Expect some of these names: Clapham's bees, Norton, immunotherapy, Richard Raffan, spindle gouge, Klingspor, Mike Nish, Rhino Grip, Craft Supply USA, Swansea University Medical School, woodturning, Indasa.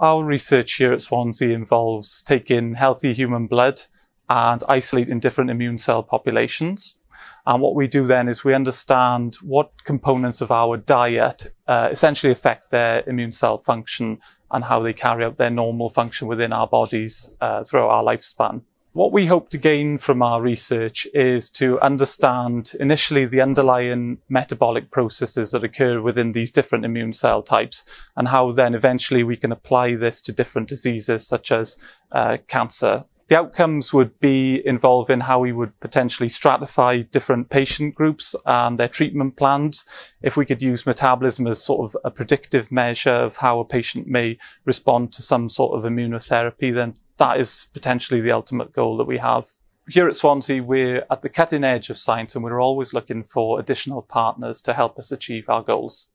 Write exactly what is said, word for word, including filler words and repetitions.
Our research here at Swansea involves taking healthy human blood and isolating different immune cell populations. And what we do then is we understand what components of our diet uh, essentially affect their immune cell function and how they carry out their normal function within our bodies uh, throughout our lifespan. What we hope to gain from our research is to understand initially the underlying metabolic processes that occur within these different immune cell types and how then eventually we can apply this to different diseases such as uh, cancer. The outcomes would be involved in how we would potentially stratify different patient groups and their treatment plans, if we could use metabolism as sort of a predictive measure of how a patient may respond to some sort of immunotherapy, then that is potentially the ultimate goal that we have. Here at Swansea, we're at the cutting edge of science and we're always looking for additional partners to help us achieve our goals.